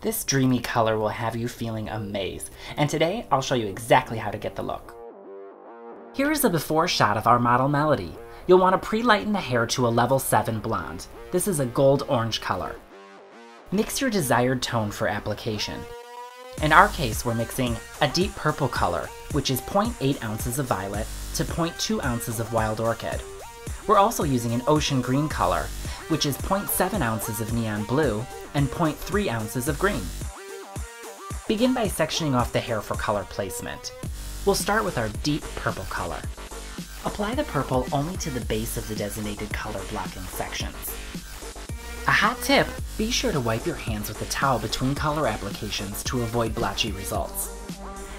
This dreamy color will have you feeling amazed, and today I'll show you exactly how to get the look. Here is a before shot of our model Melody. You'll want to pre-lighten the hair to a level 7 blonde. This is a gold-orange color. Mix your desired tone for application. In our case, we're mixing a deep purple color, which is 0.8 ounces of violet to 0.2 ounces of wild orchid. We're also using an ocean green color, which is 0.7 ounces of neon blue and 0.3 ounces of green. Begin by sectioning off the hair for color placement. We'll start with our deep purple color. Apply the purple only to the base of the designated color blocking sections. A hot tip, be sure to wipe your hands with a towel between color applications to avoid blotchy results.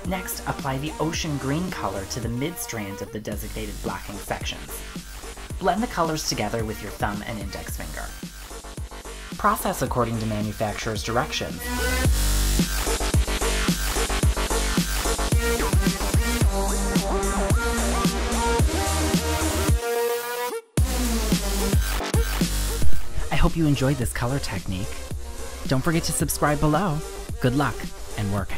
Next, apply the ocean green color to the mid-strand of the designated blocking sections. Blend the colors together with your thumb and index finger. Process according to manufacturer's directions. I hope you enjoyed this color technique. Don't forget to subscribe below. Good luck and work.